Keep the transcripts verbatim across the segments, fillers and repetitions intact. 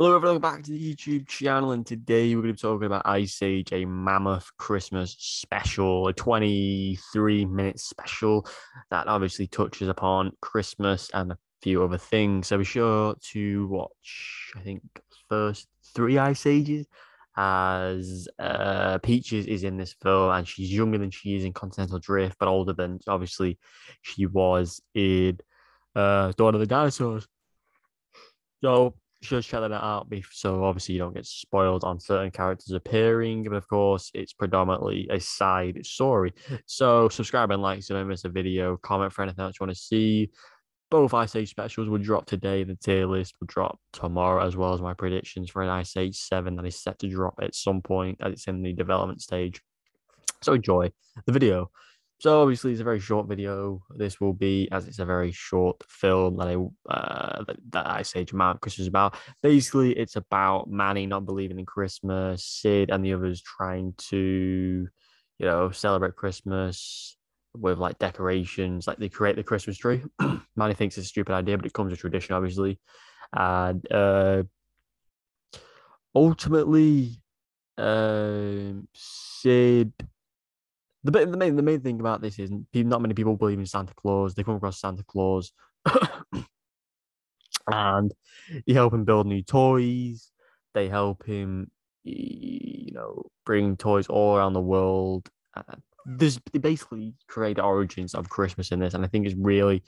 Hello everyone, back to the YouTube channel, and today we're going to be talking about Ice Age, a Mammoth's Christmas special, a twenty-three minute special that obviously touches upon Christmas and a few other things. So be sure to watch, I think, first three Ice Ages, as uh, Peaches is in this film, and she's younger than she is in Continental Drift, but older than, obviously, she was in uh, Dawn of the Dinosaurs. So just check that out, so obviously you don't get spoiled on certain characters appearing, but of course it's predominantly a side story. So subscribe and like so you don't miss a video, comment for anything else you want to see. Both Ice Age specials will drop today, the tier list will drop tomorrow, as well as my predictions for an Ice Age seven that is set to drop at some point as it's in the development stage. So enjoy the video. So obviously it's a very short video. This will be, as it's a very short film that I uh, that, that Ice Age Mammoth's Christmas is about. Basically, it's about Manny not believing in Christmas, Sid and the others trying to, you know, celebrate Christmas with like decorations, like they create the Christmas tree. Manny thinks it's a stupid idea, but it becomes a tradition, obviously. And uh, ultimately, uh, Sid. The, the main the main thing about this is not many people believe in Santa Claus. They come across Santa Claus, and he help him build new toys. They help him, you know, bring toys all around the world. Uh, this they basically create origins of Christmas in this, and I think it's really a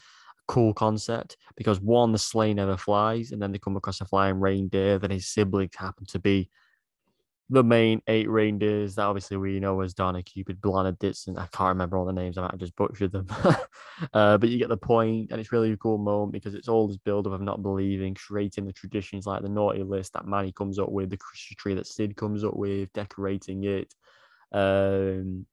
cool concept because one, the sleigh never flies, and then they come across a flying reindeer. Then his siblings happen to be the main eight reindeers that obviously we know as Donner, Cupid, Blitzen. I can't remember all the names. I might have just butchered them. uh, but you get the point, and it's really a cool moment because it's all this build-up of not believing, creating the traditions like the naughty list that Manny comes up with, the Christmas tree that Sid comes up with, decorating it. Um,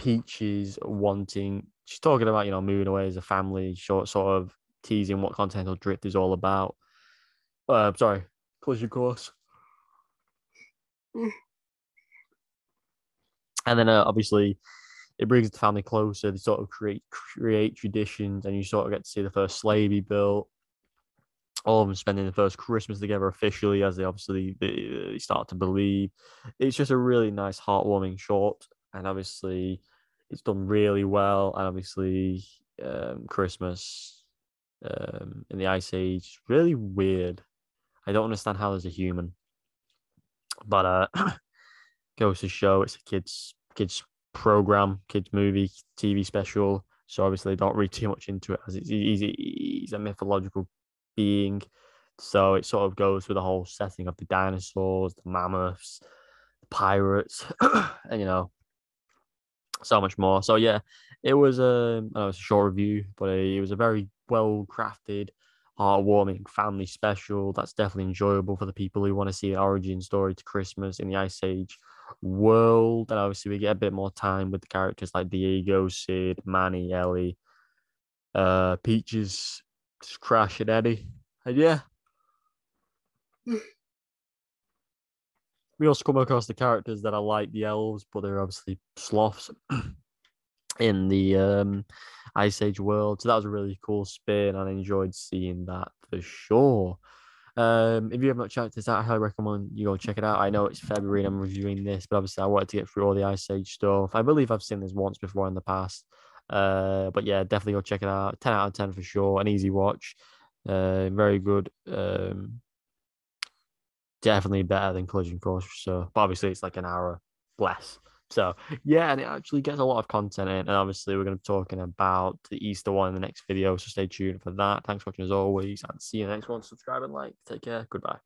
Peaches wanting... She's talking about, you know, moving away as a family, short, sort of teasing what Continental Drift is all about. Uh, sorry, Collision Course. And then uh, obviously it brings the family closer. They sort of create create traditions, and you sort of get to see the first sleigh be built, all of them spending the first Christmas together officially, as they obviously they, they start to believe. It's just a really nice, heartwarming short, and obviously it's done really well. And obviously um, Christmas um, in the Ice Age is really weird. I don't understand how there's a human. But uh, goes to show it's a kids kids program, kids movie, T V special. So obviously they don't read too much into it, as it's easy. He's a mythological being, so it sort of goes with the whole setting of the dinosaurs, the mammoths, the pirates, and you know, so much more. So yeah, it was um, I know it's a short review, but it was a very well crafted, heartwarming family special that's definitely enjoyable for the people who want to see an origin story to Christmas in the Ice Age world. And obviously we get a bit more time with the characters like Diego, Sid, Manny, Ellie, uh, Peaches, Crash and Eddie. And yeah, we also come across the characters that are like the elves, but they're obviously sloths in the um, Ice Age world. So that was a really cool spin, and I enjoyed seeing that for sure. Um, if you have not checked this out, I highly recommend you go check it out. I know it's February and I'm reviewing this, but obviously I wanted to get through all the Ice Age stuff. I believe I've seen this once before in the past. Uh, but yeah, definitely go check it out. ten out of ten for sure. An easy watch. Uh, very good. Um, definitely better than Collision Course. So, but obviously it's like an hour less. So, yeah, and it actually gets a lot of content in, and obviously we're going to be talking about the Easter one in the next video, so stay tuned for that. Thanks for watching as always, and see you in the next one. Subscribe and like. Take care. Goodbye.